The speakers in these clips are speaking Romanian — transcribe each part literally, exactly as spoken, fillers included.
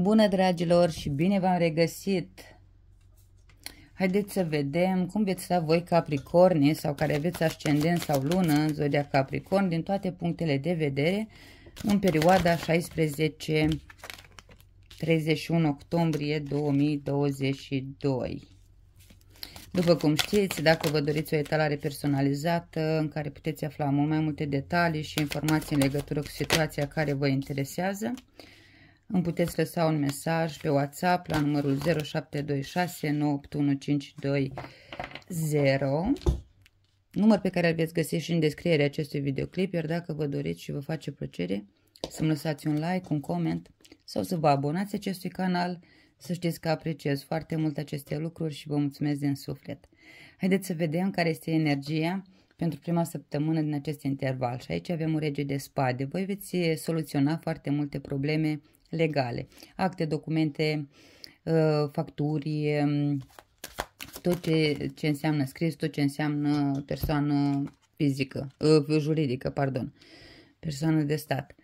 Bună, dragilor, și bine v-am regăsit! Haideți să vedem cum veți sta voi, Capricorni, sau care aveți ascendent sau lună în zodia Capricorn, din toate punctele de vedere, în perioada șaisprezece - treizeci și unu octombrie două mii douăzeci și doi. După cum știți, dacă vă doriți o etalare personalizată în care puteți afla mult mai multe detalii și informații în legătură cu situația care vă interesează, îmi puteți lăsa un mesaj pe WhatsApp la numărul zero șapte doi șase nouă opt unu cinci doi zero, număr pe care îl veți găsi și în descrierea acestui videoclip, iar dacă vă doriți și vă face plăcere să-mi lăsați un like, un coment sau să vă abonați acestui canal, să știți că apreciez foarte mult aceste lucruri și vă mulțumesc din suflet. Haideți să vedem care este energia pentru prima săptămână din acest interval. Și aici avem un rege de spade. Voi veți soluționa foarte multe probleme legale. Acte, documente, facturi, tot ce, ce înseamnă scris, tot ce înseamnă persoană fizică, juridică, pardon, persoană de stat.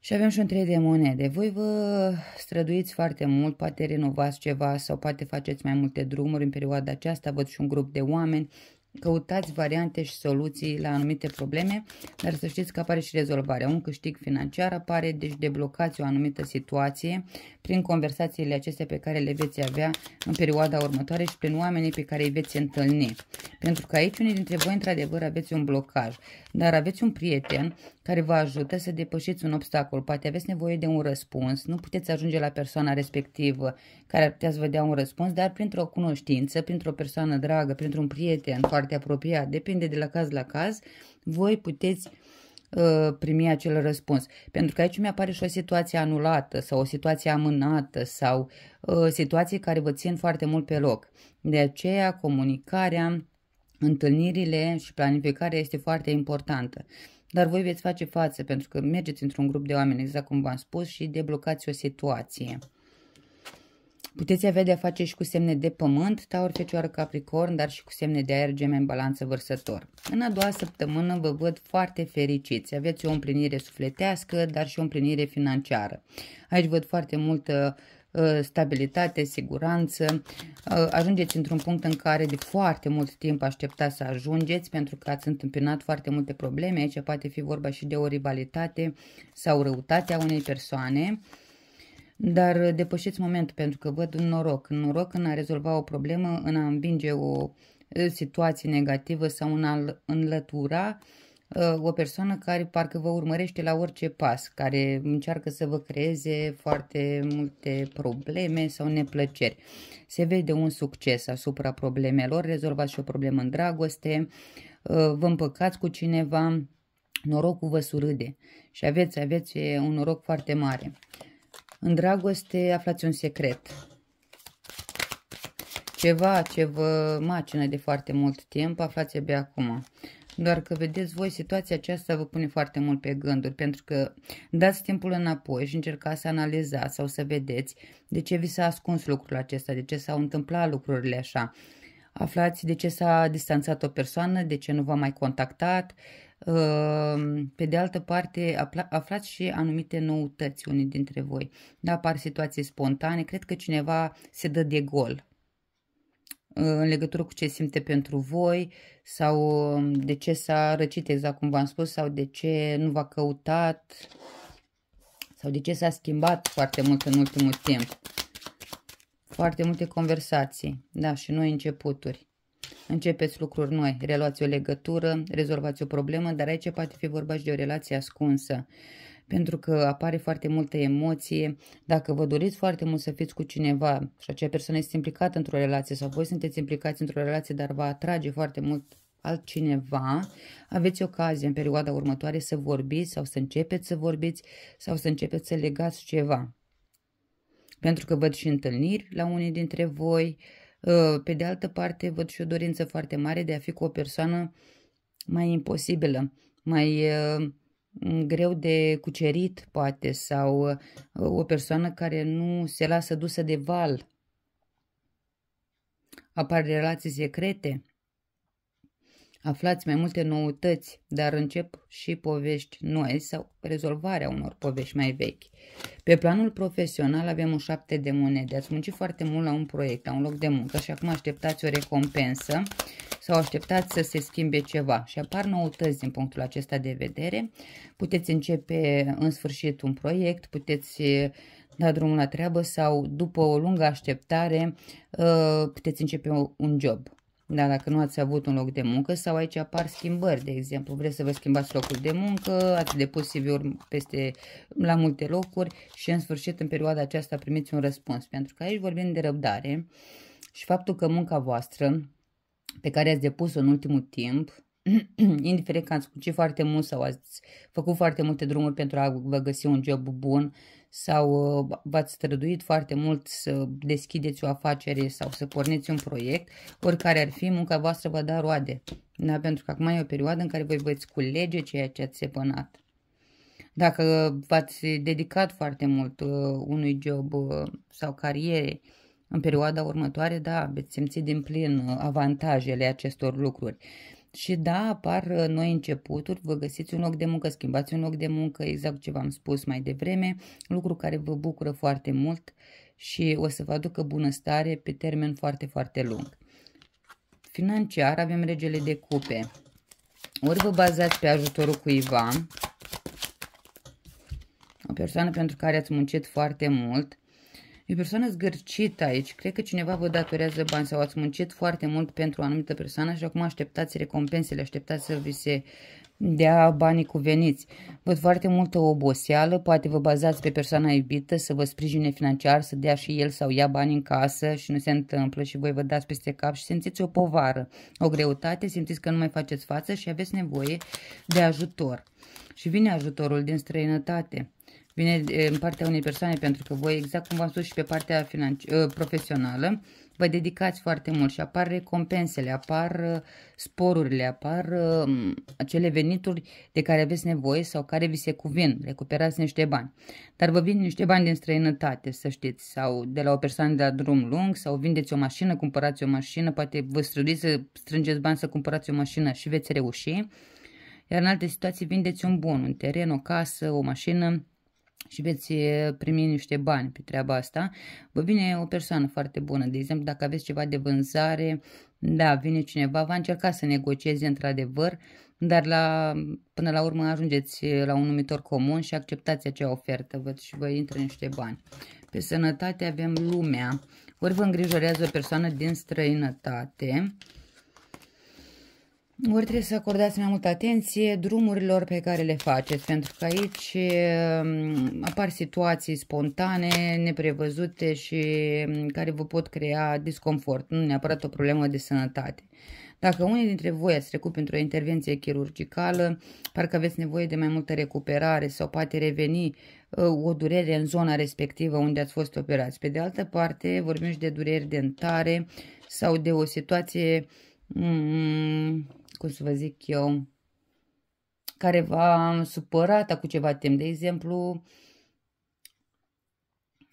Și avem și un trei de monede. Voi vă străduiți foarte mult, poate renovați ceva sau poate faceți mai multe drumuri în perioada aceasta. Văd și un grup de oameni. Căutați variante și soluții la anumite probleme, dar să știți că apare și rezolvarea. Un câștig financiar apare, deci deblocați o anumită situație prin conversațiile acestea pe care le veți avea în perioada următoare și prin oamenii pe care îi veți întâlni. Pentru că aici unii dintre voi într-adevăr aveți un blocaj, dar aveți un prieten care vă ajută să depășiți un obstacol. Poate aveți nevoie de un răspuns, nu puteți ajunge la persoana respectivă care ar putea să vă dea un răspuns, dar printr-o cunoștință, printr-o persoană dragă, printr-un prieten foarte apropiat, depinde de la caz la caz, voi puteți uh, primi acel răspuns. Pentru că aici mi-apare și o situație anulată sau o situație amânată sau uh, situații care vă țin foarte mult pe loc. De aceea comunicarea, întâlnirile și planificarea este foarte importantă. Dar voi veți face față pentru că mergeți într-un grup de oameni, exact cum v-am spus, și deblocați o situație. Puteți avea de-a face și cu semne de pământ, Taur, Fecioară, Capricorn, dar și cu semne de aer, Gemeni, Balanță, Vărsător. În a doua săptămână vă văd foarte fericiți. Aveți o împlinire sufletească, dar și o împlinire financiară. Aici văd foarte multă stabilitate, siguranță. Ajungeți într-un punct în care de foarte mult timp așteptați să ajungeți, pentru că ați întâmpinat foarte multe probleme. Aici poate fi vorba și de o rivalitate sau răutatea unei persoane, dar depășiți momentul, pentru că văd un noroc, un noroc în a rezolva o problemă, în a învinge o situație negativă sau în a înlătura o persoană care parcă vă urmărește la orice pas, care încearcă să vă creeze foarte multe probleme sau neplăceri. Se vede un succes asupra problemelor, rezolvați și o problemă în dragoste, vă împăcați cu cineva, norocul vă surâde și aveți, aveți un noroc foarte mare. În dragoste aflați un secret, ceva ce vă macină de foarte mult timp, aflați abia acum. Doar că, vedeți voi, situația aceasta vă pune foarte mult pe gânduri, pentru că dați timpul înapoi și încercați să analizați sau să vedeți de ce vi s-a ascuns lucrul acesta, de ce s-au întâmplat lucrurile așa. Aflați de ce s-a distanțat o persoană, de ce nu v-a mai contactat. Pe de altă parte, aflați și anumite noutăți unii dintre voi. Da, apar situații spontane, cred că cineva se dă de gol în legătură cu ce simte pentru voi sau de ce s-a răcit, exact cum v-am spus, sau de ce nu v-a căutat sau de ce s-a schimbat foarte mult în ultimul timp. Foarte multe conversații, da, și noi începuturi. Începeți lucruri noi, reluați o legătură, rezolvați o problemă, dar aici poate fi vorba și de o relație ascunsă, pentru că apare foarte multă emoție. Dacă vă doriți foarte mult să fiți cu cineva și acea persoană este implicată într-o relație sau voi sunteți implicați într-o relație, dar vă atrage foarte mult altcineva, aveți ocazie în perioada următoare să vorbiți sau să începeți să vorbiți sau să începeți să legați ceva. Pentru că văd și întâlniri la unii dintre voi. Pe de altă parte, văd și o dorință foarte mare de a fi cu o persoană mai imposibilă, mai greu de cucerit, poate, sau o persoană care nu se lasă dusă de val. Apar relații secrete, Aflați mai multe noutăți, dar încep și povești noi sau rezolvarea unor povești mai vechi. Pe planul profesional avem un șapte de monede. Ați muncit foarte mult la un proiect, la un loc de muncă și acum așteptați o recompensă sau așteptați să se schimbe ceva și apar noutăți din punctul acesta de vedere. Puteți începe în sfârșit un proiect, puteți da drumul la treabă sau după o lungă așteptare puteți începe un job. Da, dacă nu ați avut un loc de muncă sau aici apar schimbări, de exemplu, vreți să vă schimbați locul de muncă, ați depus C V-uri peste la multe locuri și în sfârșit în perioada aceasta primiți un răspuns. Pentru că aici vorbim de răbdare și faptul că munca voastră pe care ați depus-o în ultimul timp, indiferent că ați muncit foarte mult sau ați făcut foarte multe drumuri pentru a vă găsi un job bun sau v-ați străduit foarte mult să deschideți o afacere sau să porniți un proiect, oricare ar fi, munca voastră va da roade. Da? Pentru că acum e o perioadă în care voi veți culege ceea ce ați semănat. Dacă v-ați dedicat foarte mult unui job sau carierei, în perioada următoare, da, veți simți din plin avantajele acestor lucruri. Și da, apar noi începuturi, vă găsiți un loc de muncă, schimbați un loc de muncă, exact ce v-am spus mai devreme, lucru care vă bucură foarte mult și o să vă aducă bunăstare pe termen foarte, foarte lung. Financiar avem regele de cupe. Ori vă bazați pe ajutorul cuiva, o persoană pentru care ați muncit foarte mult. E o persoană zgârcită aici, cred că cineva vă datorează bani sau ați muncit foarte mult pentru o anumită persoană și acum așteptați recompensele, așteptați să vi se dea banii cuveniți. Văd foarte multă oboseală, poate vă bazați pe persoana iubită să vă sprijine financiar, să dea și el sau ea bani în casă și nu se întâmplă și voi vă dați peste cap și simțiți o povară, o greutate, simțiți că nu mai faceți față și aveți nevoie de ajutor. Și vine ajutorul din străinătate. Vine în partea unei persoane pentru că voi, exact cum v-am spus și pe partea profesională, vă dedicați foarte mult și apar recompensele, apar sporurile, apar acele venituri de care aveți nevoie sau care vi se cuvin, recuperați niște bani. Dar vă vin niște bani din străinătate, să știți, sau de la o persoană de la drum lung, sau vindeți o mașină, cumpărați o mașină, poate vă străduiți să strângeți bani să cumpărați o mașină și veți reuși. Iar în alte situații vindeți un bun, un teren, o casă, o mașină, și veți primi niște bani pe treaba asta. Vă vine o persoană foarte bună, de exemplu dacă aveți ceva de vânzare, da, vine cineva, va încerca să negocieze într-adevăr, dar la, până la urmă ajungeți la un numitor comun și acceptați acea ofertă, văd și vă intră niște bani. Pe sănătate avem lumea, ori vă îngrijorează o persoană din străinătate, ori trebuie să acordați mai multă atenție drumurilor pe care le faceți, pentru că aici apar situații spontane, neprevăzute și care vă pot crea disconfort, nu neapărat o problemă de sănătate. Dacă unii dintre voi ați trecut printr-o intervenție chirurgicală, parcă aveți nevoie de mai multă recuperare sau poate reveni o durere în zona respectivă unde ați fost operați. Pe de altă parte, vorbim și de dureri dentare sau de o situație, Mm, cum să vă zic eu, care v-a supărat cu ceva timp. De exemplu,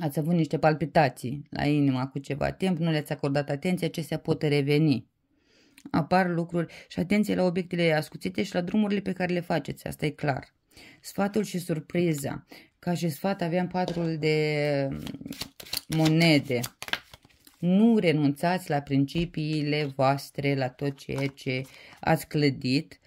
ați avut niște palpitații la inimă cu ceva timp, nu le-ați acordat atenție, acestea pot reveni. Apar lucruri și atenție la obiectele ascuțite și la drumurile pe care le faceți, asta e clar. Sfatul și surpriza. Ca și sfat aveam patru de monede. Nu renunțați la principiile voastre, la tot ceea ce ați clădit,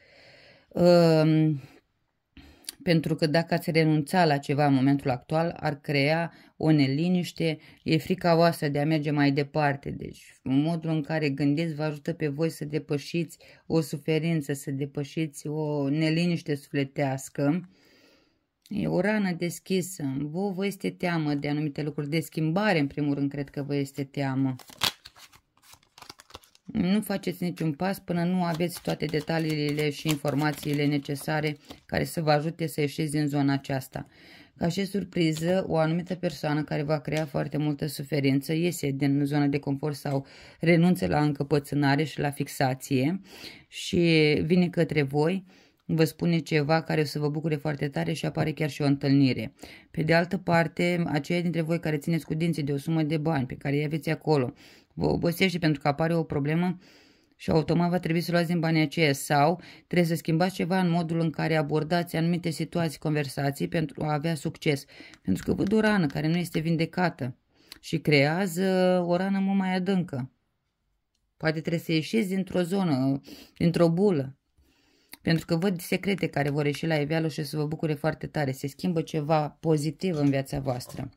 pentru că dacă ați renunța la ceva în momentul actual, ar crea o neliniște, e frica voastră de a merge mai departe. Deci modul în care gândiți vă ajută pe voi să depășiți o suferință, să depășiți o neliniște sufletească. E o rană deschisă, vă, vă este teamă de anumite lucruri, de schimbare în primul rând cred că vă este teamă. Nu faceți niciun pas până nu aveți toate detaliile și informațiile necesare care să vă ajute să ieșiți din zona aceasta. Ca și surpriză, o anumită persoană care va crea foarte multă suferință iese din zona de confort sau renunță la încăpățânare și la fixație și vine către voi. Vă spune ceva care o să vă bucure foarte tare și apare chiar și o întâlnire. Pe de altă parte, aceia dintre voi care țineți cu dinții de o sumă de bani pe care îi aveți acolo, vă obosește pentru că apare o problemă și automat va trebui să luați din banii aceia sau trebuie să schimbați ceva în modul în care abordați anumite situații, conversații pentru a avea succes. Pentru că văd o rană care nu este vindecată și creează o rană mult mai adâncă. Poate trebuie să ieșiți dintr-o zonă, dintr-o bulă. Pentru că văd secrete care vor ieși la iveală și o să vă bucure foarte tare. Se schimbă ceva pozitiv în viața voastră.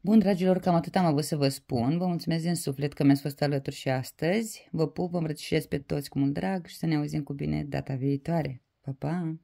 Bun, dragilor, cam atât am avut să vă spun. Vă mulțumesc din suflet că mi-ați fost alături și astăzi. Vă pup, vă îmbrățișez pe toți cu mult drag și să ne auzim cu bine data viitoare. Pa, pa!